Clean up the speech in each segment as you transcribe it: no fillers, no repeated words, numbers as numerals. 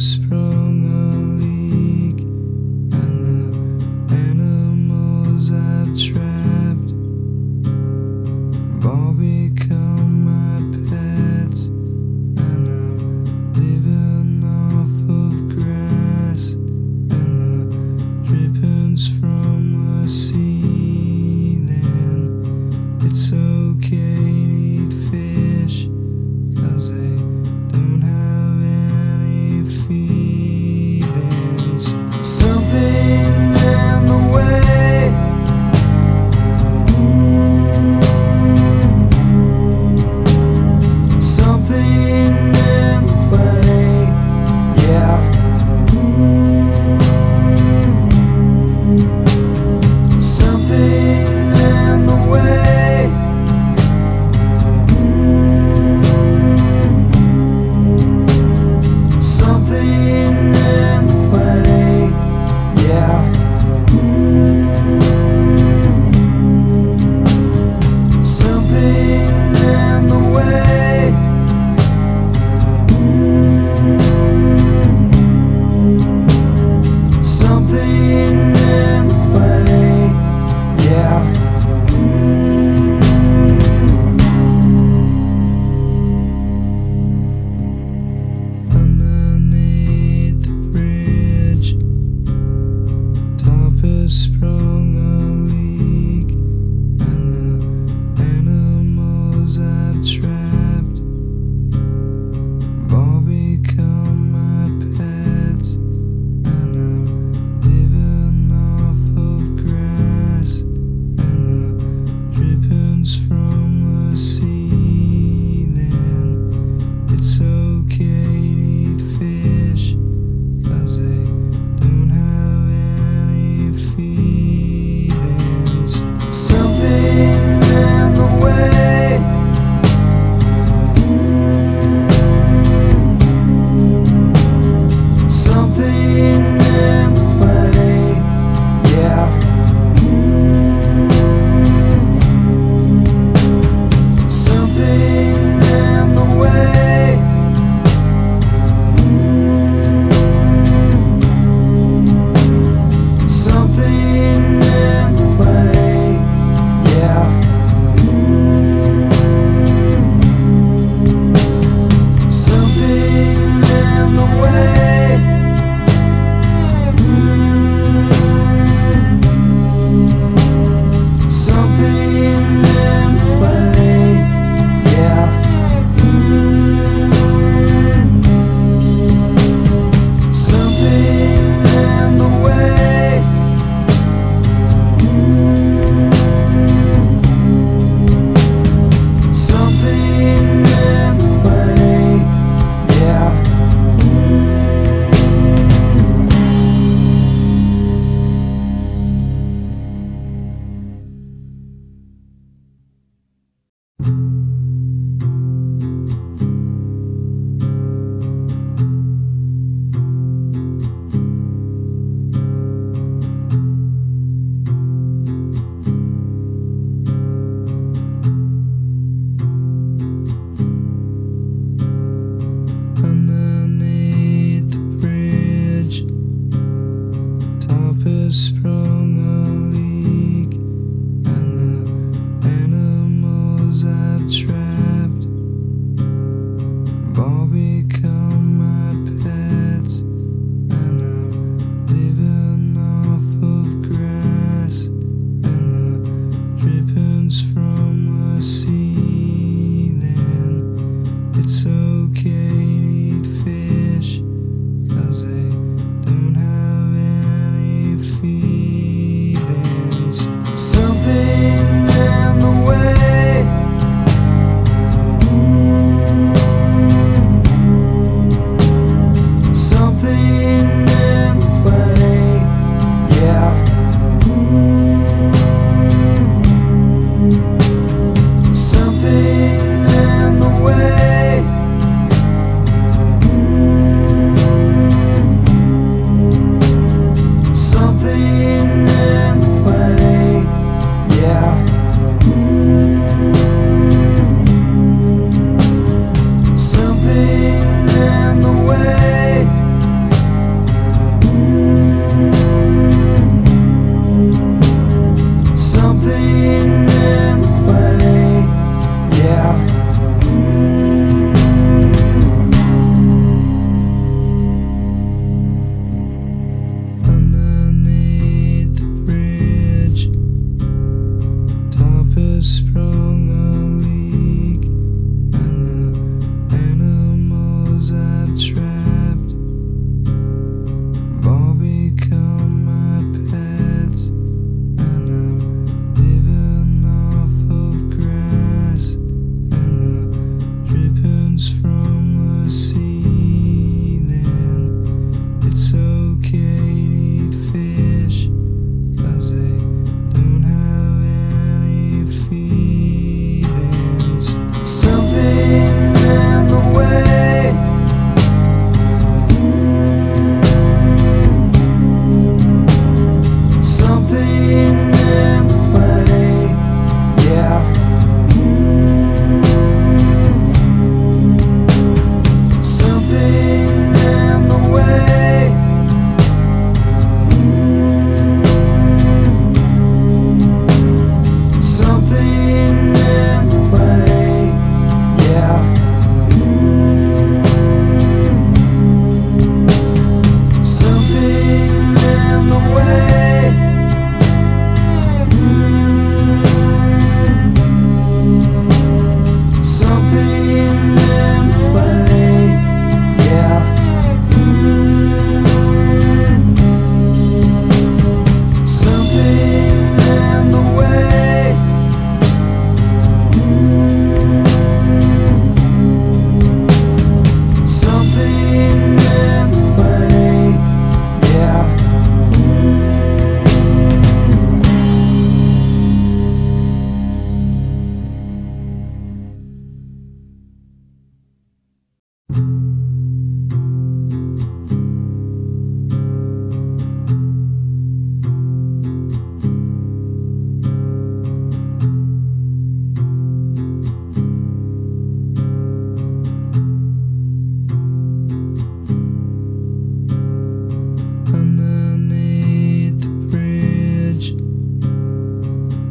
Sprung a leak, and the animals I've trapped have all become my pets, and I'm living off of grass and the drippings from the ceiling. It's okay.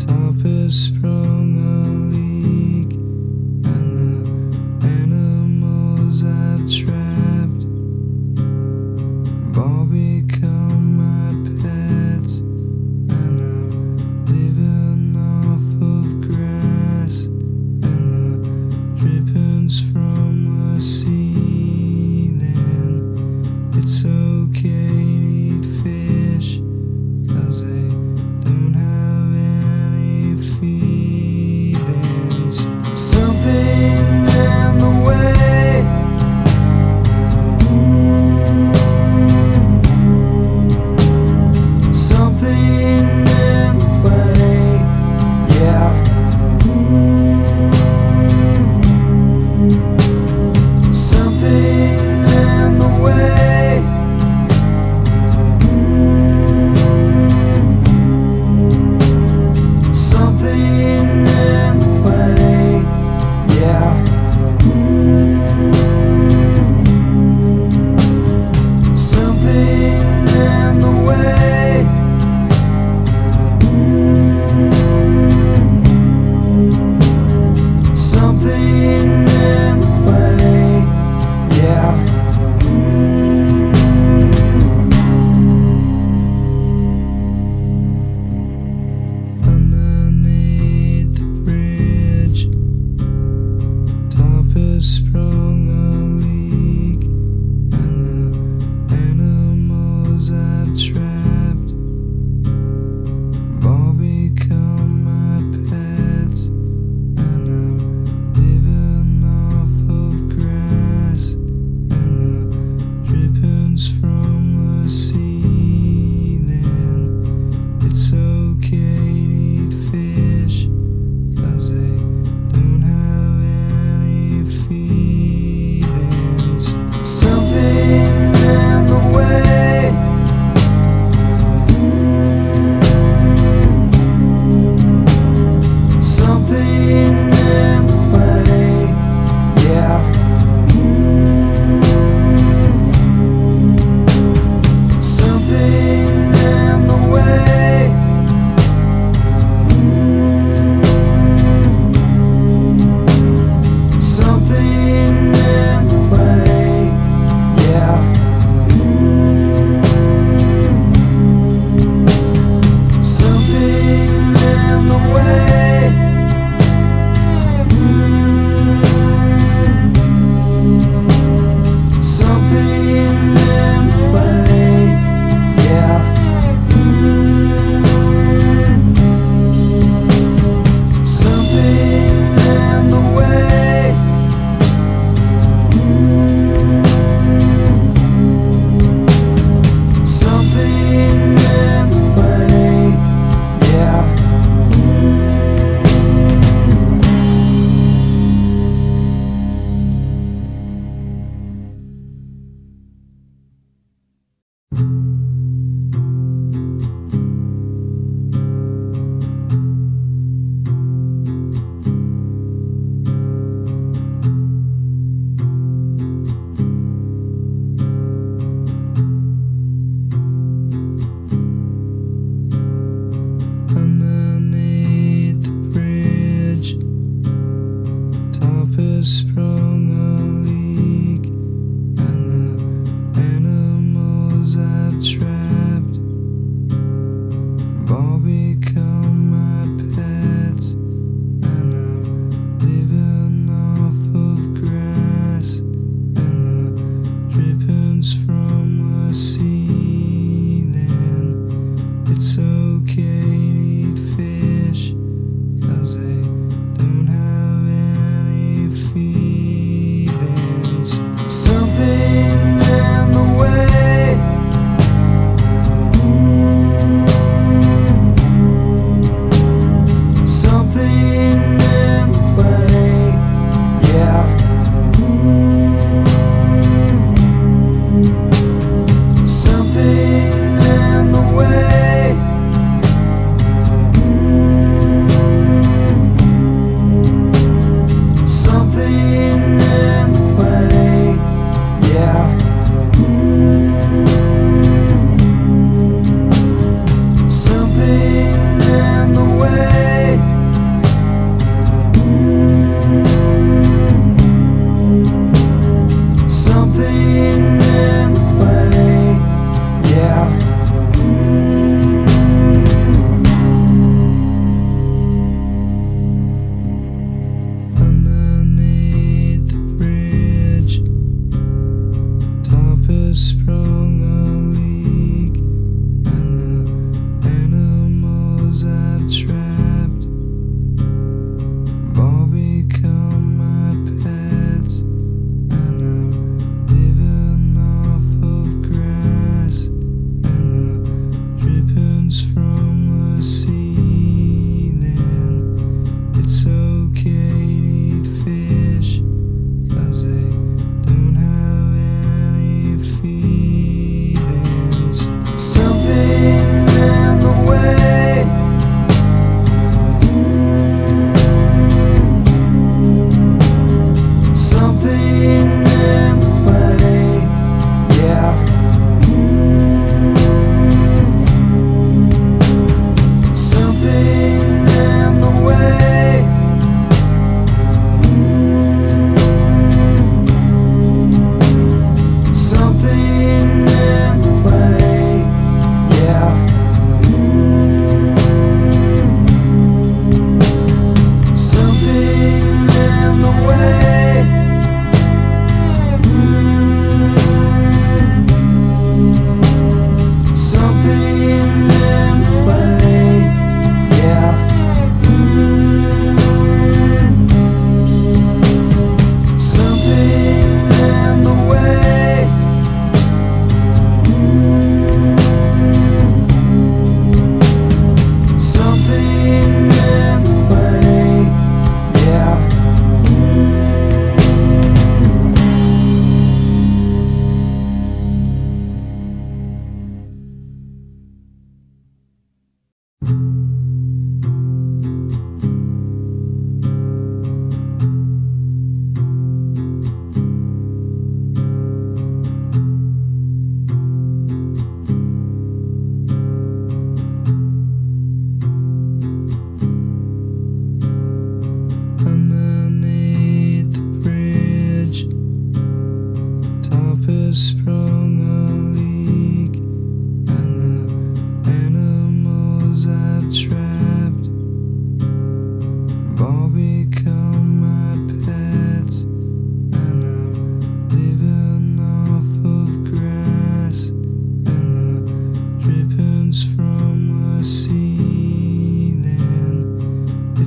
Papa sprung a leak, and the animals I've trapped have all become my pets, and I'm living off of grass, and the drippings from the ceiling. It's okay to eat fish, 'cause they don't have any feet.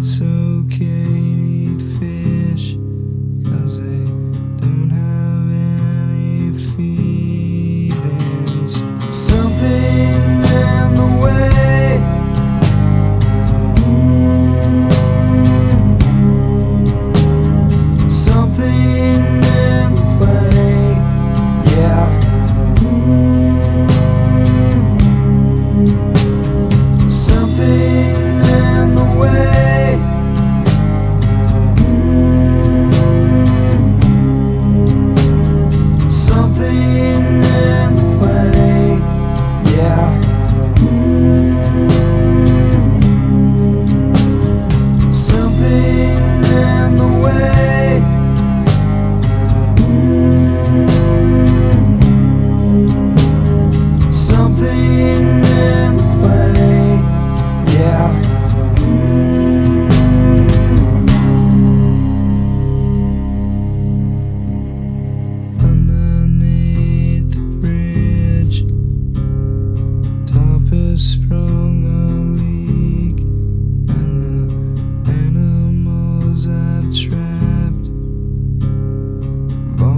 it's okay to eat fish, 'cause they don't have any feelings. Something in the way. Something in the way. Yeah. Something in the way. Sprung a leak, and the animals I've trapped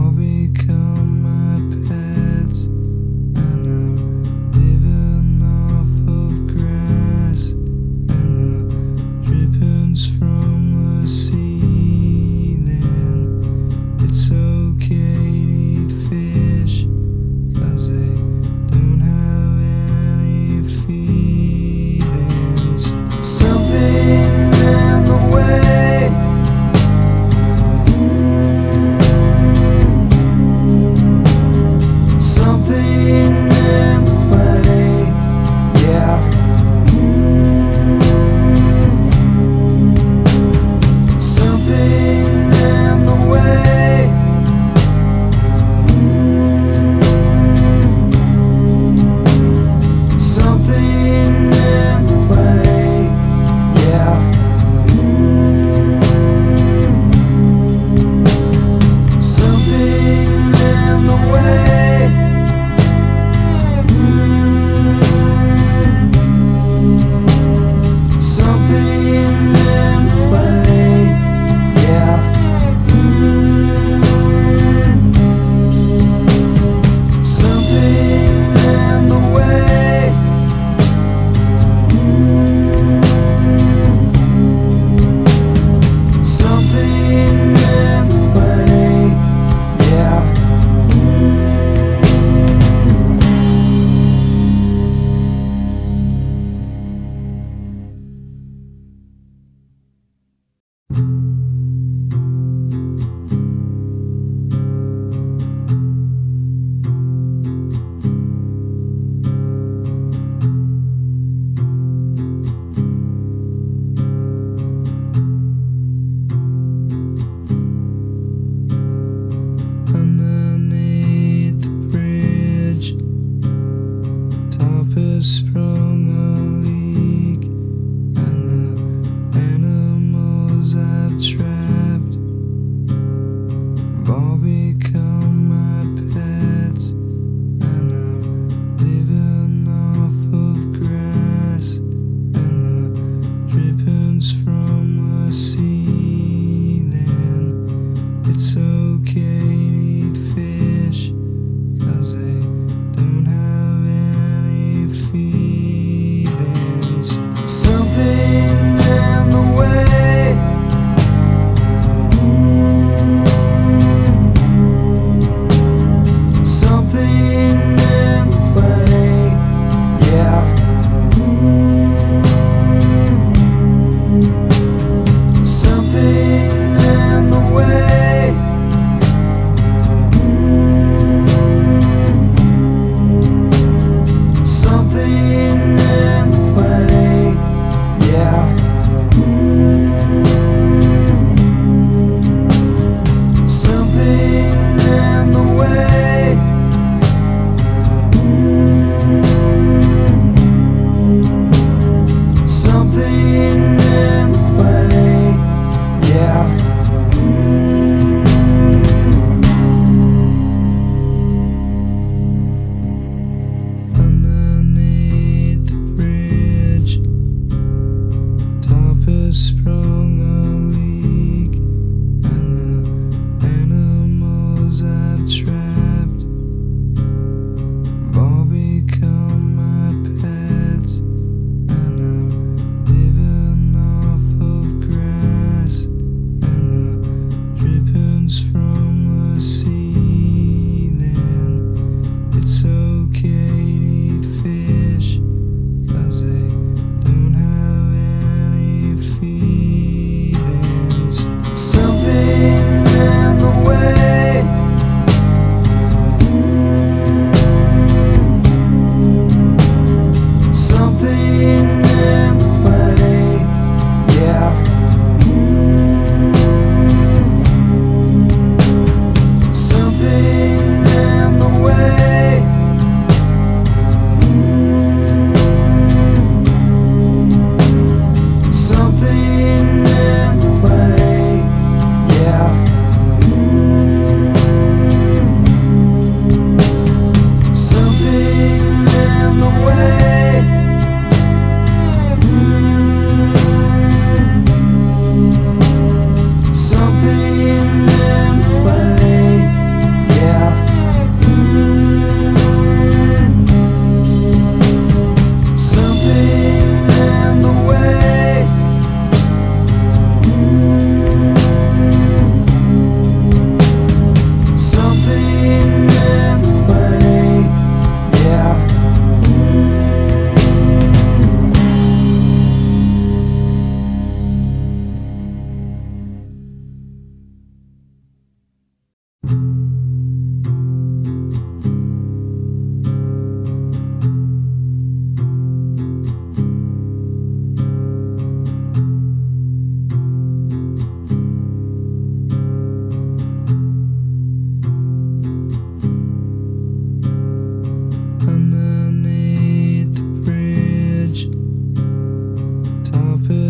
have all become my pets, and I'm living off of grass and the drippings from the ceiling. It's okay. Sprung a leak, and the animals I've trapped have all become my pets, and I'm living off of grass and the drippings from the ceiling. It's okay. Sprung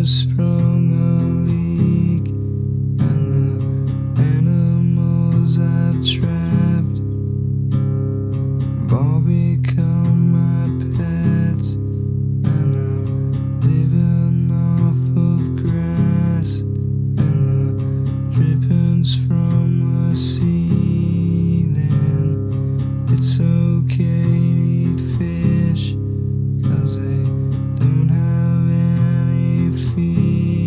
have sprung a leak, and the animals I've trapped have all become my pets, and I'm living off of grass and the drippings from the ceiling. It's okay. Cause they don't have any feet.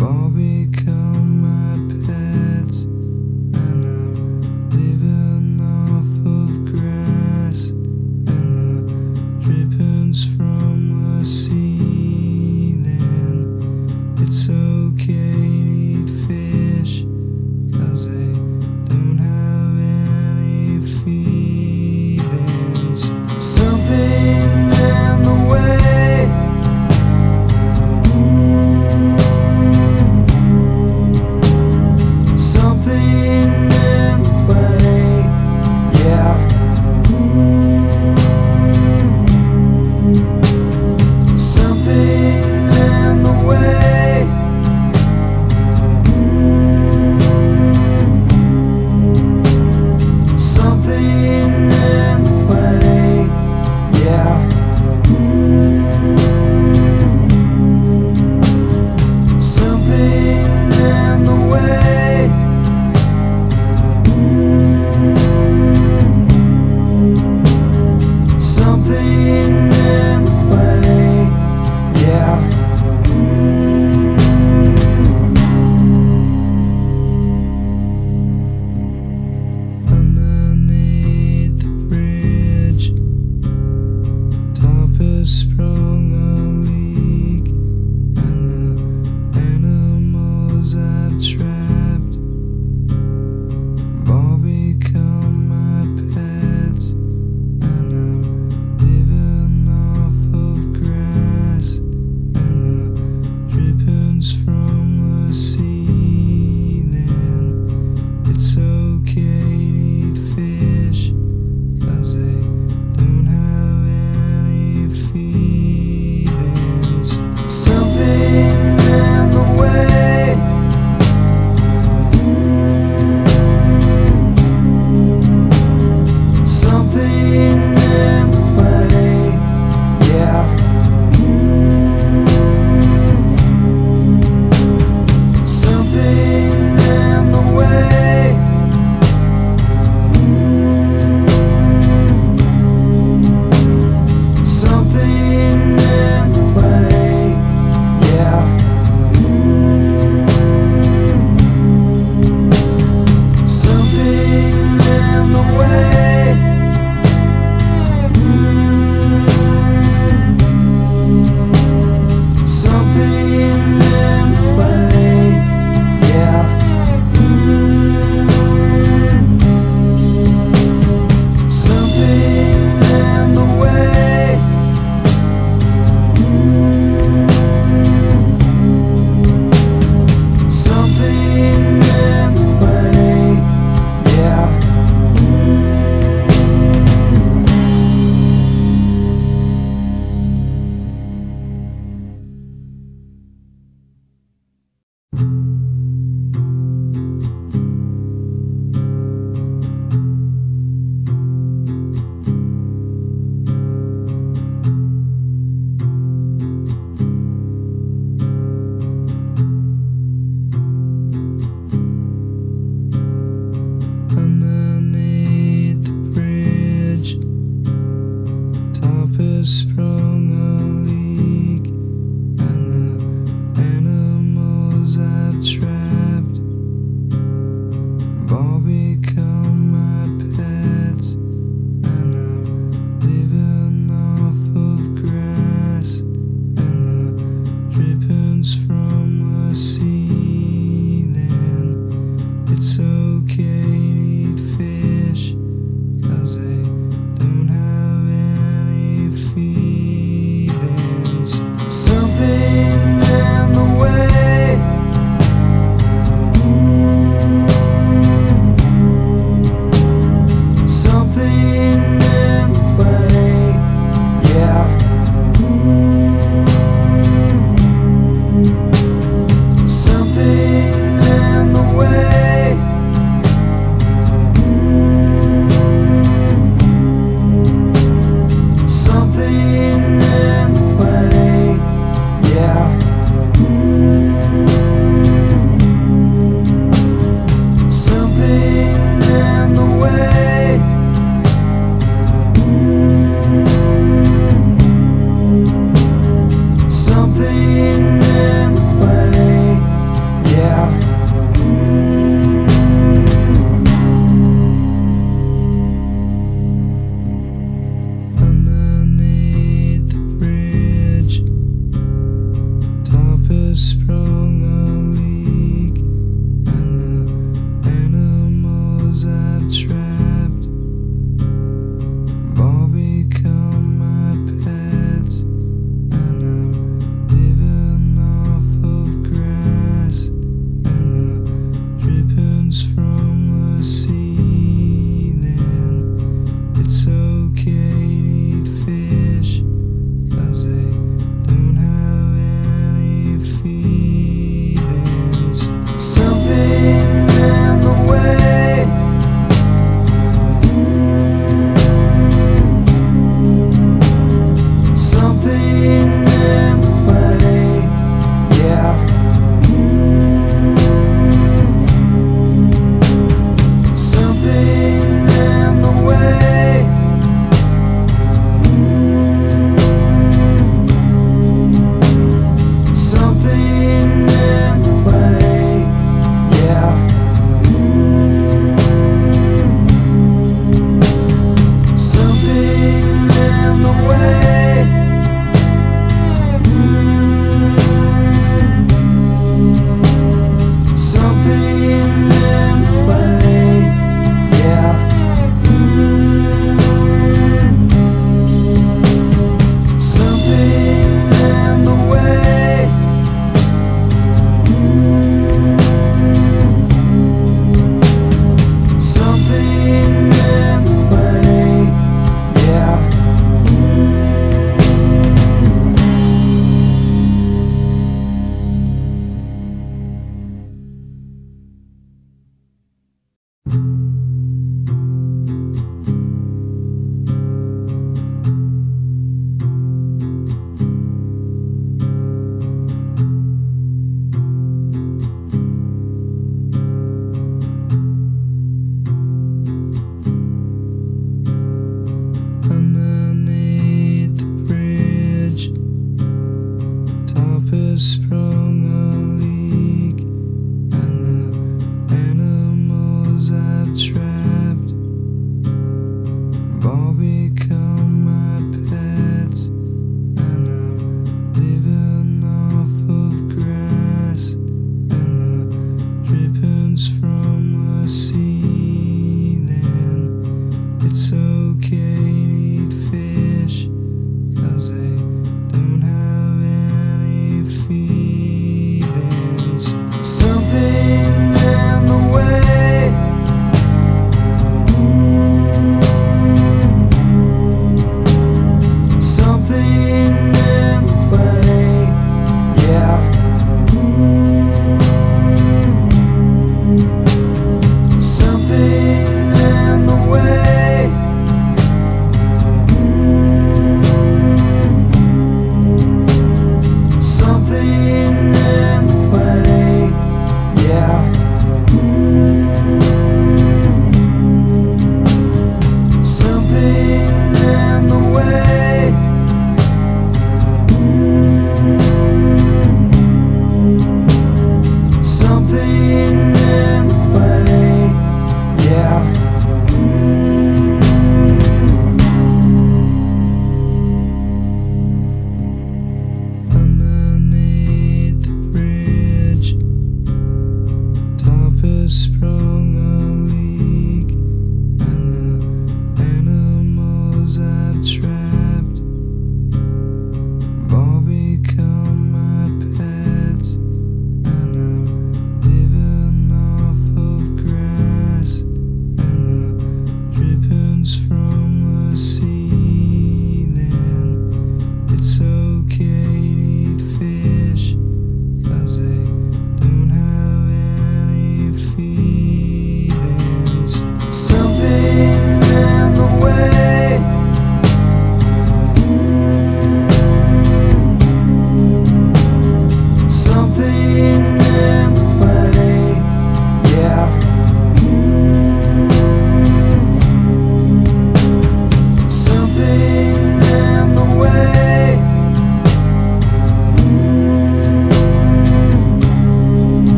They've all become my pets, and I'm living off of grass and the drippings from the ceiling. It's okay to eat fish, 'cause they don't have any feelings. Something in the way. Sprung a leak and the animal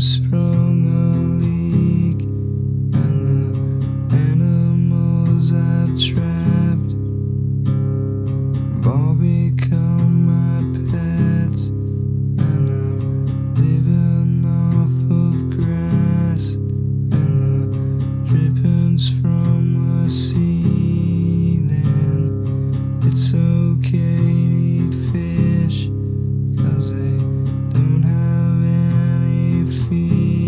Sprung a leak, and the animals I've trapped have all become my pets, and I'm living off of grass and the drippings from the ceiling. It's okay. Sprung a leak, and the animals I've trapped have all become my pets, and I'm living off of grass and the drippings from the ceiling. It's okay. Cause they don't have any feet.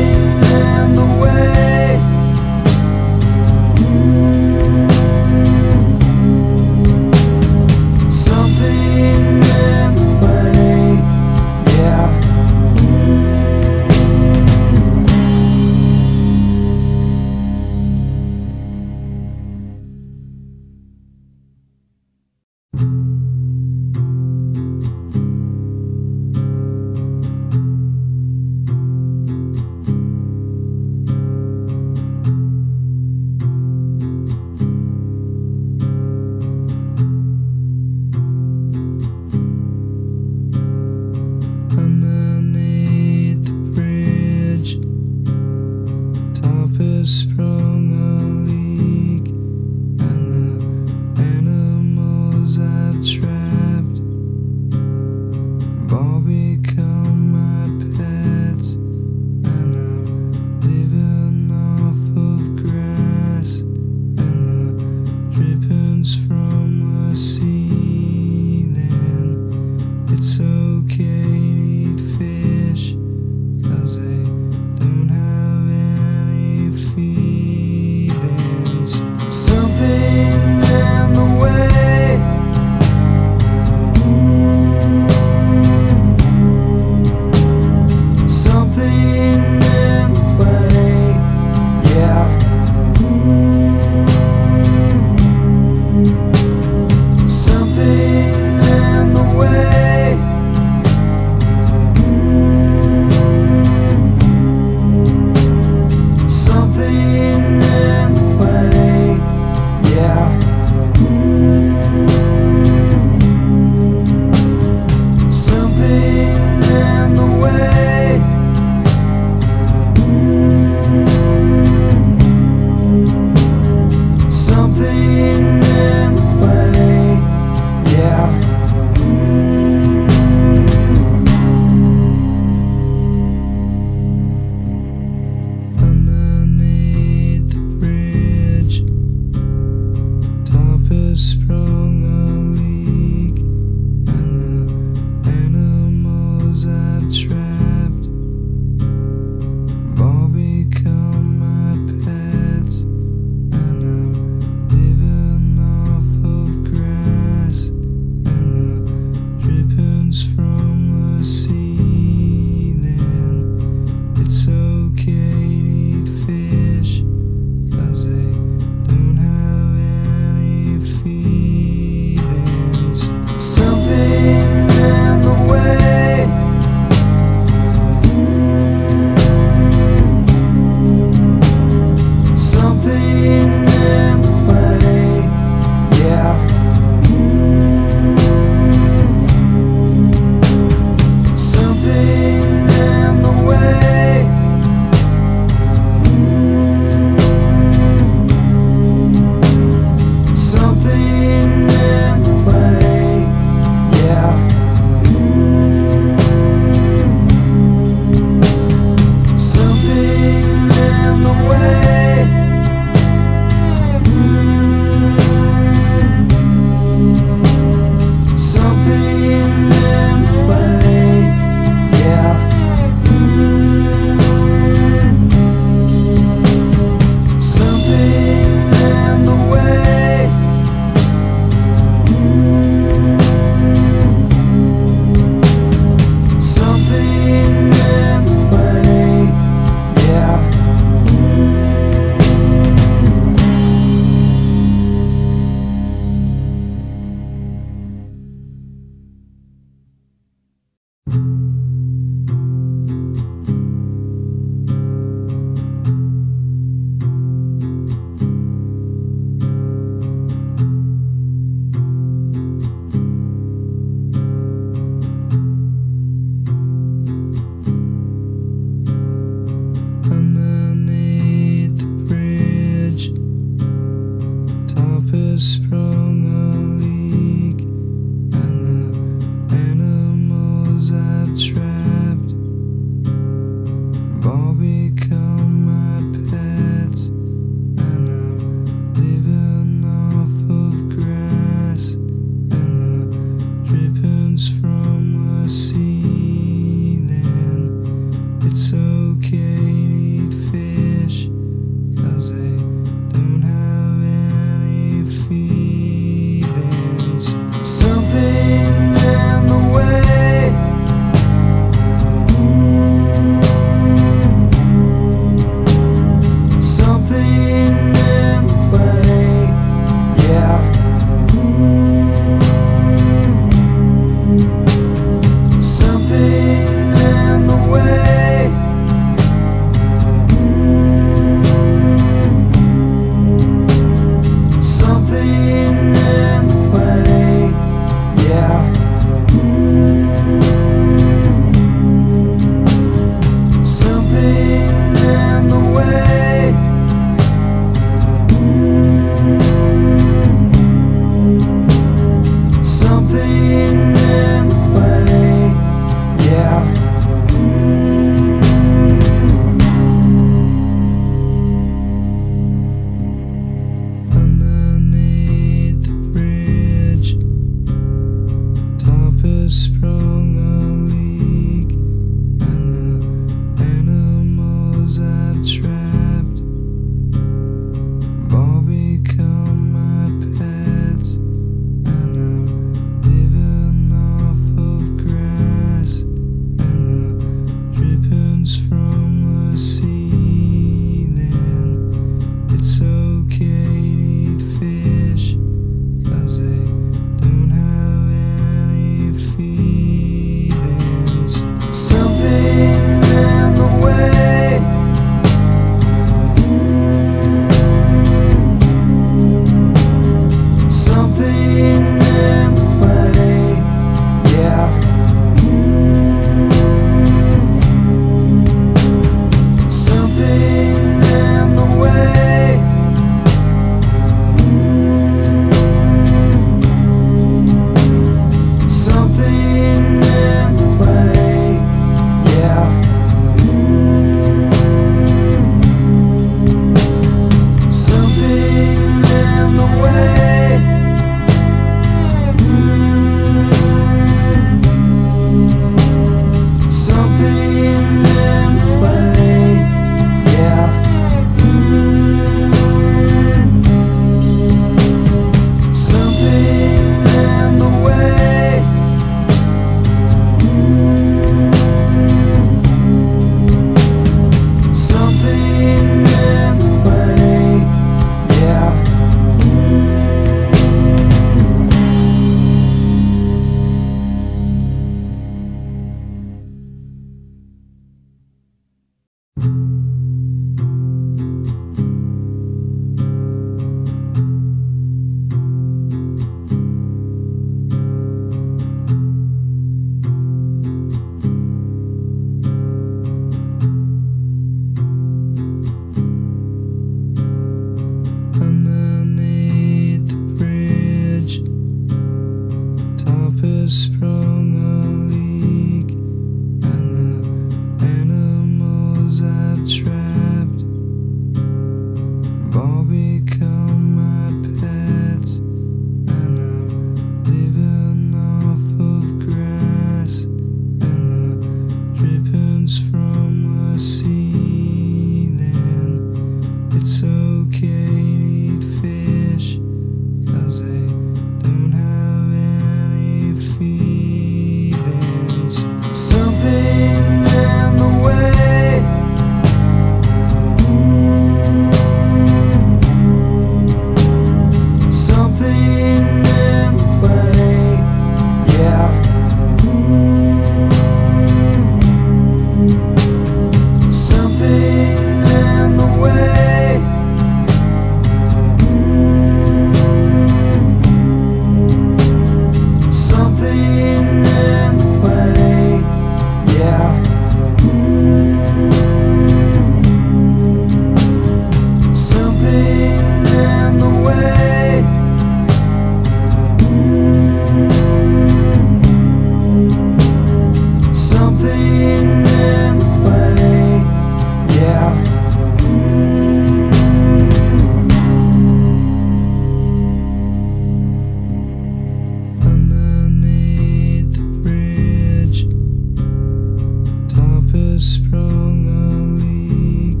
sprung a leak,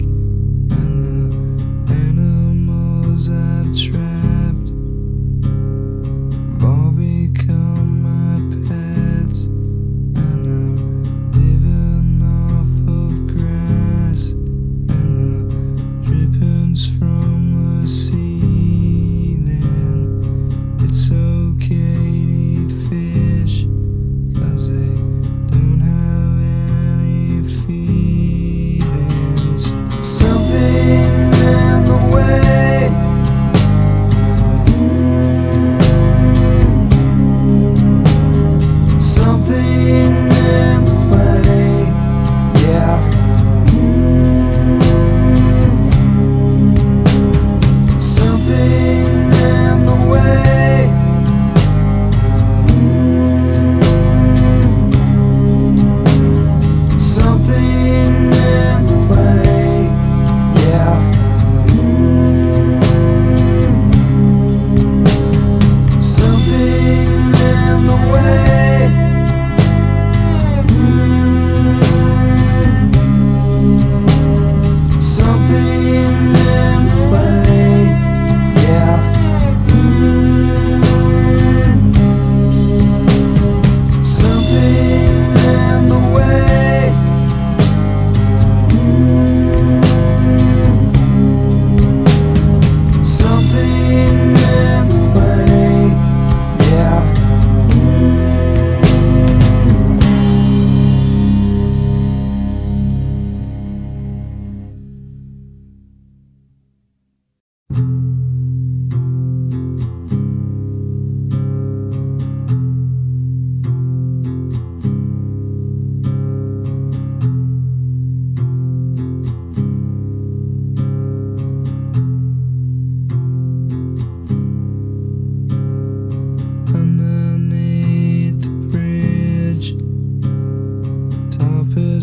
and the animals I've trapped have all become my pets, and I'm living off of grass and the drippings from the ceiling. It's okay.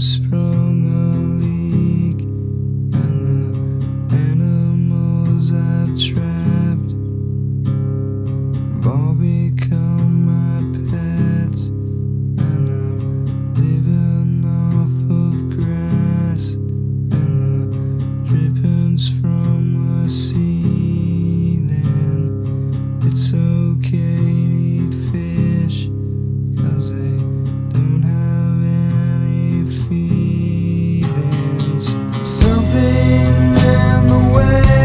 Sprung a leak, and the animals I've trapped have all become my pets, and I'm living off of grass and the drippings from the ceiling. It's okay. Something in the way.